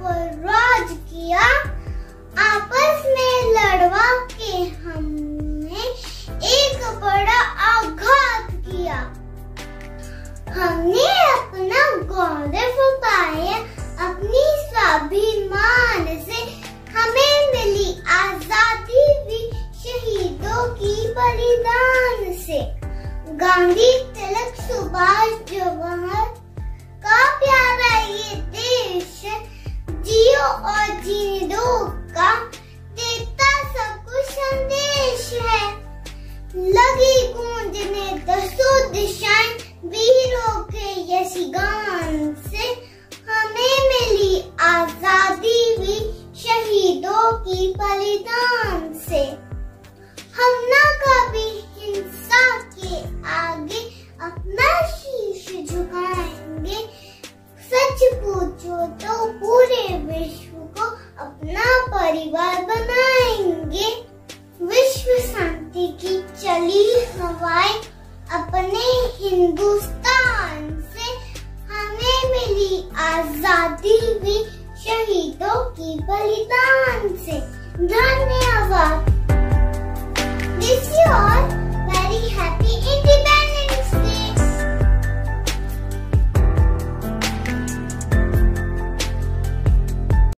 पर राज किया, आपस में लड़वा के हमने एक बड़ा आघात किया। हमने अपना गौरव पाया, अपनी स्वाभिमान से हमें मिली आजादी भी शहीदों की बलिदान से। गांधी, तिलक, सुभाष, जवाहर का प्यारा ये देश जियो और जीने दो का देता सब कुछ संदेश है। लगी गूंजने दसों दिशाएं वीरों के यशगान से, हमें मिली आजादी भी शहीदों की बलिदान से। हम ना कभी हिंसा के आगे अपना शीश झुकाएंगे, सच पूछो तो पूरे विश्व को अपना परिवार बनाएंगे। विश्व शांति की चली हवाएं अपने हिंदुस्तान से, हमें मिली आजादी भी शहीदों की बलिदान से।